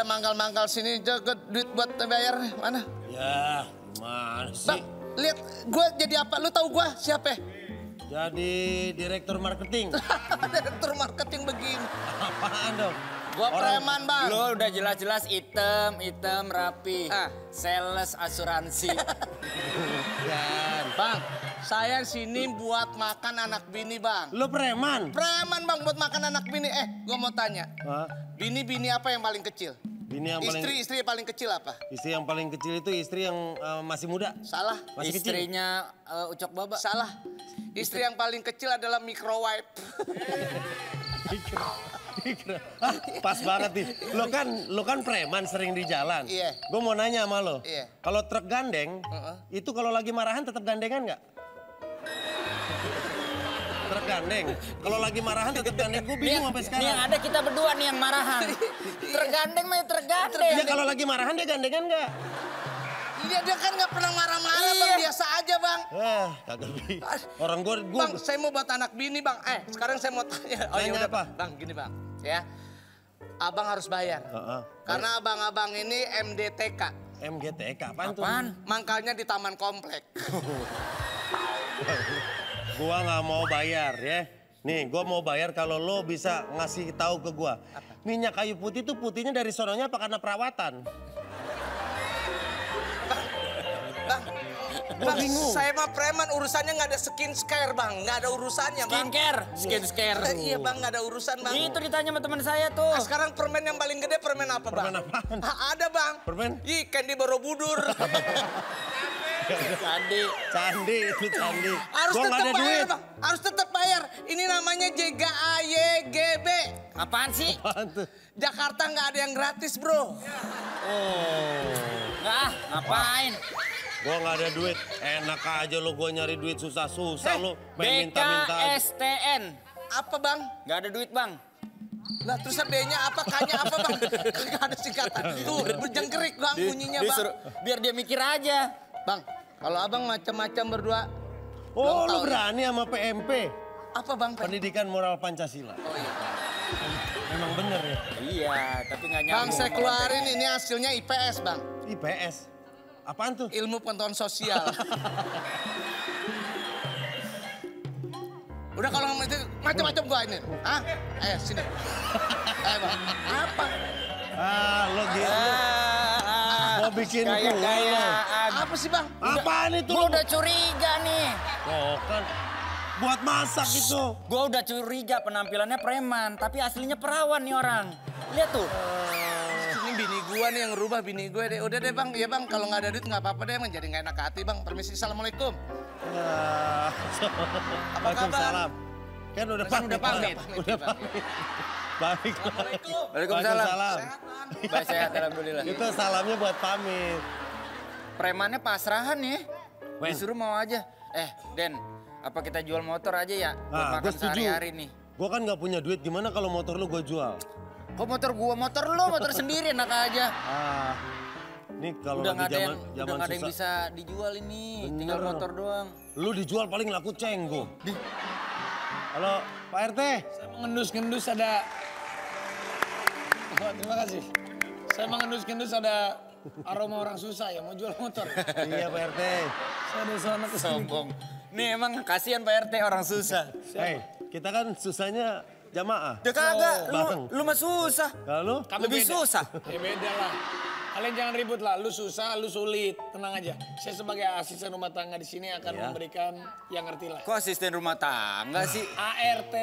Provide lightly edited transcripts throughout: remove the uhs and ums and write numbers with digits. pada mangkal-mangkal sini jaga duit buat bayar mana? Ya, mana sih? Bang, lihat gue jadi apa? Lu tahu gue siapa? Jadi direktur marketing. Direktur marketing begini. Apaan dong? Gua preman, Bang. Lu udah jelas-jelas item rapi. Sales asuransi. Dan Bang, saya sini buat makan anak bini, Bang. Lu preman? Preman, Bang, buat makan anak bini. Gua mau tanya. Bini-bini apa yang paling kecil? Istri yang paling kecil apa? Istri yang paling kecil itu istri yang masih muda. Salah. Masih istrinya Ucok Baba. Salah. Istri yang paling kecil adalah microwave. Pas banget nih. Lo kan preman sering di jalan. Iya. Gue mau nanya sama lo. Iya. Kalau truk gandeng, itu kalau lagi marahan tetap gandengan nggak? Truk gandeng. Kalau lagi marahan tetap gandeng. Gue bingung sampai sekarang. Yang ada kita berdua nih yang marahan. Truk gandeng mah truk gandeng. Dia kalau lagi marahan dia gandengan nggak? Iya, dia kan nggak pernah marah-marah, Bang. Biasa aja, Bang. Kagak bisa. Orang gue... Bang, saya mau buat anak bini, Bang. Sekarang saya mau tanya. Oh, yaudah, apa? Bang, gini, Bang. Ya, abang harus bayar. Karena abang-abang ini MDTK. MDTK? Apaan tuh? Mangkalnya di taman komplek. Gua nggak mau bayar, ya. Nih, gua mau bayar kalau lo bisa ngasih tahu ke gua. Minyak kayu putih tuh putihnya dari sononya apa karena perawatan? Bang, saya mah preman, urusannya nggak ada skincare, Bang. Nggak ada urusannya, Bang. Skincare. Iya, Bang, nggak ada urusan, Bang. Itu ditanya sama teman saya tuh. Sekarang permen yang paling gede permen apa, Bang? Permen apaan? Ada, Bang. Permen? Ih, Candi Borobudur. Candi, itu candi. Harus tetap bayar, Bang. Harus tetap bayar. Ini namanya JKAYGB. Apaan sih? Apaan tuh? Jakarta nggak ada yang gratis, Bro. Nggak, ngapain? Gua nggak ada duit, enak aja lo gua nyari duit susah-susah lo. BKSTN. Apa, Bang? Nggak ada duit, Bang. Lah terus B-nya apa, K-nya apa, Bang? Nggak ada singkatan. Tuh berjengkerik, Bang, bunyinya, Bang. Biar dia mikir aja. Bang, kalau abang macam-macam berdua. Oh, lo berani sama PMP. Apa, Bang? Pendidikan Moral Pancasila. Oh iya. Memang bener ya? Iya, tapi nggak nyambung. Bang, saya keluarin ini hasilnya IPS, Bang. IPS? Apaan tuh? Ilmu pengetahuan sosial. Udah kalau macam-macam gua ini. Hah? Ayo sini. Ayo, Bang. Apa? Lo gitu. Mau bikin gua. Apa sih, Bang? Apaan itu? Gua udah curiga nih. Oh, kan buat masak itu. Gua udah curiga penampilannya preman, tapi aslinya perawan nih orang. Lihat tuh. Bini gua nih yang rubah bini gue deh. Udah deh, Bang, ya, Bang, kalau nggak ada duit nggak apa-apa deh, Bang, jadi nggak enak hati, Bang. Permisi, assalamualaikum. Apa kabar? Salam. Kan udah pamit. Udah pamit. Baik. Waalaikumsalam. Sehat, Bang. Baik, sehat, alhamdulillah. Itu salamnya buat pamit. Premannya pasrahan ya. Disuruh mau aja. Den, apa kita jual motor aja ya? Buat makan sehari-hari nih. Gua kan nggak punya duit, gimana kalau motor lu gua jual? Kok motor gua, motor lu, motor sendiri enak aja. Ini kalau udah lagi zaman susah. Ada yang bisa dijual ini, bener, tinggal motor doang. Lu dijual paling laku cenggo. Halo, Pak RT. Saya mengendus-ngendus ada... Oh, terima kasih. Saya mengendus-ngendus ada aroma orang susah yang mau jual motor. Iya, Pak RT. Saya ada sana kesini. Sombong. Nih emang kasihan Pak RT orang susah. Hei, kita kan susahnya... Jamaah. Ya kagak, lu mah susah. Lalu? Lebih susah. Ya beda lah. Kalian jangan ribut lah, lu susah, lu sulit. Tenang aja. Saya sebagai asisten rumah tangga di sini akan memberikan yang ngerti lah. Kok asisten rumah tangga sih? ART,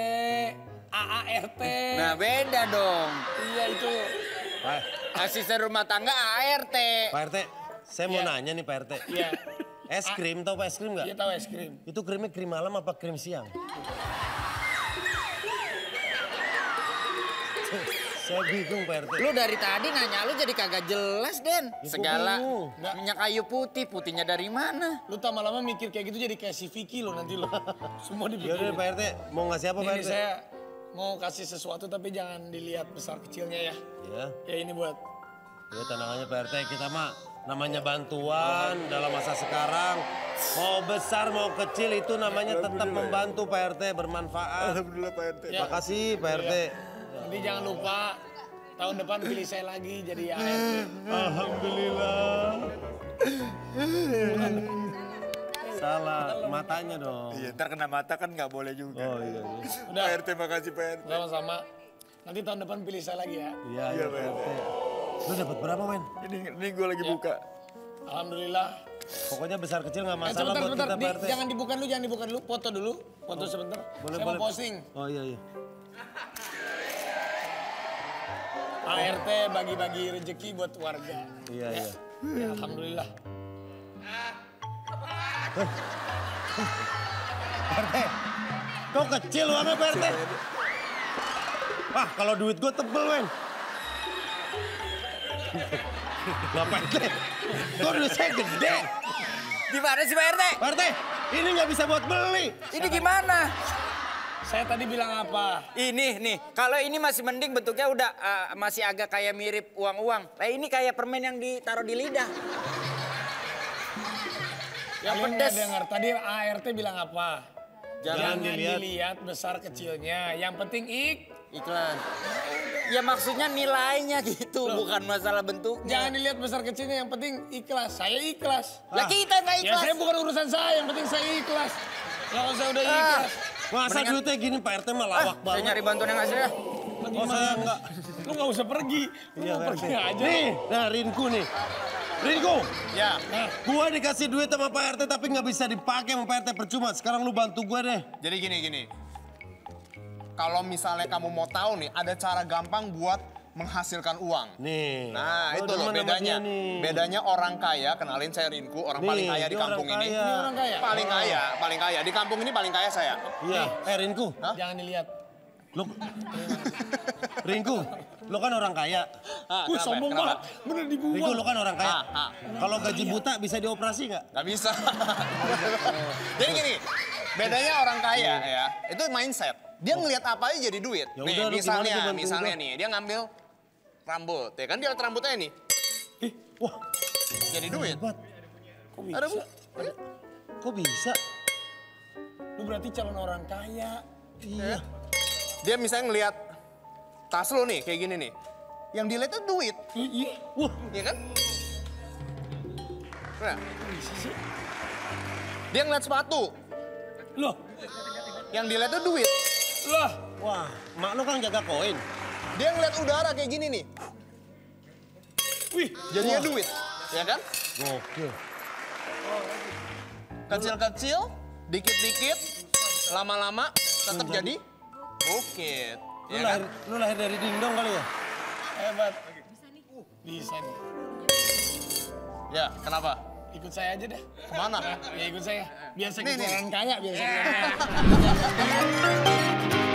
AART. Nah beda dong. Iya itu. Asisten rumah tangga ART. Pak RT, saya mau nanya nih Pak RT. Iya. Es krim, tau es krim nggak? Iya tau es krim. Itu krimnya krim malam apa krim siang? Saya bingung, Pak RT. Lu dari tadi nanya lu jadi kagak jelas, Den. Segala minyak kayu putih, putihnya dari mana? Lu lama-lama mikir kayak gitu jadi kayak si Vicky lo nanti lo. Semua dibikin. Yaudah, Pak RT. Mau ngasih apa, Pak RT? Saya mau kasih sesuatu tapi jangan dilihat besar kecilnya ya. Iya. Ya ini buat. Ya tenang aja, Pak RT. Kita mah namanya bantuan dalam masa sekarang. Mau besar, mau kecil itu namanya tetap membantu, Pak RT. Bermanfaat. Alhamdulillah, Pak RT. Makasih, Pak RT. Jadi jangan lupa Tahun depan pilih saya lagi jadi ART. Alhamdulillah. Salah, matanya dong. Iya, ntar kena mata kan nggak boleh juga. Oh iya. Udah. Pak RT, makasih Pak RT. Sama-sama. Nanti tahun depan pilih saya lagi ya. Iya, iya Pak RT. Lu dapat berapa, men? Ini gue lagi buka. Alhamdulillah. Pokoknya besar kecil nggak masalah buat kita Pak RT. Jangan dibuka dulu, jangan dibuka dulu. Foto dulu, foto sebentar. Saya mau posting. Oh iya, iya. ART bagi-bagi rezeki buat warga. Iya, iya. Ya, alhamdulillah. RT, kau kecil warna RT. Wah, kalau duit gue tebel, men. Gak RT, kok duit saya gede. Gimana sih, Pak RT? Pak RT, ini nggak bisa buat beli. Ini gimana? Saya tadi bilang apa? Ini nih, kalau ini masih mending bentuknya udah masih agak kayak mirip uang-uang. Nah, ini kayak permen yang ditaruh di lidah. Yang pedes. Dengar tadi ART bilang apa? Jangan dilihat besar kecilnya. Yang penting iklan. Ya maksudnya nilainya gitu, loh, bukan masalah bentuk. Jangan dilihat besar kecilnya, yang penting ikhlas. Saya ikhlas. Lah kita nggak ikhlas. Ya saya bukan urusan saya, yang penting saya ikhlas. Kalau saya udah ikhlas. Masa duitnya gini Pak RT malah lawak banget. Saya nyari bantuan yang asli ya. Oh saya enggak. Lu enggak usah pergi. Lu mau pergi aja. Nih, nah Rinku nih. Rinku. Ya. Nah, gua dikasih duit sama Pak RT tapi nggak bisa dipakai sama Pak RT percuma. Sekarang lu bantu gua deh. Jadi gini. Kalau misalnya kamu mau tahu nih, ada cara gampang buat menghasilkan uang. Nih. Nah, itu loh bedanya. Bedanya orang kaya, kenalin saya Rinku, orang nih, paling kaya di kampung ini. Ini orang kaya. Paling kaya. Di kampung ini paling kaya saya. Iya. Rinku, hah? Jangan dilihat. Lu Rinku, lu kan orang kaya. Wih, sombong banget. Bener dibuang. Rinku, lu kan orang kaya. Kalau gaji buta bisa dioperasi nggak? Nggak bisa. Jadi gini, bedanya orang kaya ya, itu mindset. Dia ngelihat apa aja jadi duit. Ya nih, udah, misalnya nih, dia ngambil rambut, ya kan dia lihat rambutnya nih. Ih, wah. Jadi duit. Kok bisa? Kok bisa? Lu berarti calon orang kaya. Iya. Dia misalnya ngelihat tas lu nih, kayak gini nih. Yang dilihat itu duit. Iya. Wah. Iya kan? Nah. Dia ngelihat sepatu. Loh. Yang dilihat itu duit. Loh. Wah. Mak lu kan jaga koin. Dia ngeliat udara kayak gini nih. Wih, jadinya duit, ya kan? Oke. Kecil-kecil, dikit-dikit, lama-lama tetap jadi bukit. Ya kan? Lu lahir dari dingdong kali ya? Hebat. Bisa nih. Ya, kenapa? Ikut saya aja deh. Kemana? Ya ikut saya. Biasa kita orang kaya, biasa kita orang kaya.